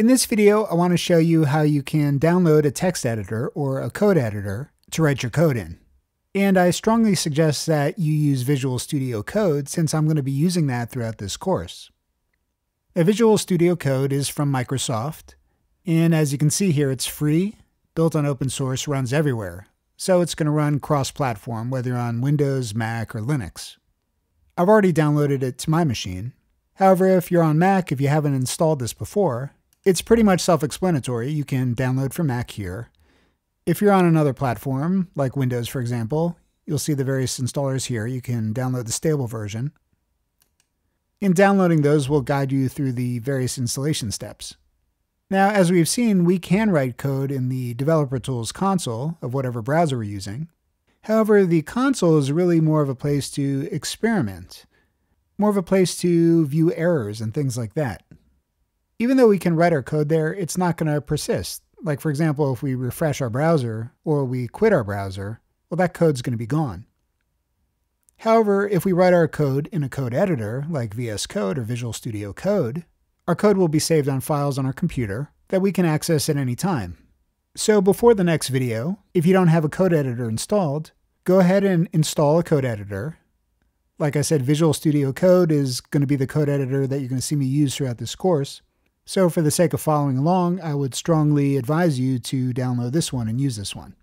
In this video, I want to show you how you can download a text editor or a code editor to write your code in. And I strongly suggest that you use Visual Studio Code since I'm going to be using that throughout this course. Now, Visual Studio Code is from Microsoft, and as you can see here, it's free, built on open source, runs everywhere. So it's going to run cross-platform, whether you're on Windows, Mac, or Linux. I've already downloaded it to my machine. However, if you're on Mac, if you haven't installed this before, it's pretty much self-explanatory. You can download from Mac here. If you're on another platform, like Windows, for example, you'll see the various installers here. You can download the stable version. In downloading those, we'll guide you through the various installation steps. Now, as we've seen, we can write code in the Developer Tools console of whatever browser we're using. However, the console is really more of a place to experiment, more of a place to view errors and things like that. Even though we can write our code there, it's not going to persist. Like, for example, if we refresh our browser or we quit our browser, well, that code's going to be gone. However, if we write our code in a code editor like VS Code or Visual Studio Code, our code will be saved on files on our computer that we can access at any time. So before the next video, if you don't have a code editor installed, go ahead and install a code editor. Like I said, Visual Studio Code is going to be the code editor that you're going to see me use throughout this course. So for the sake of following along, I would strongly advise you to download this one and use this one.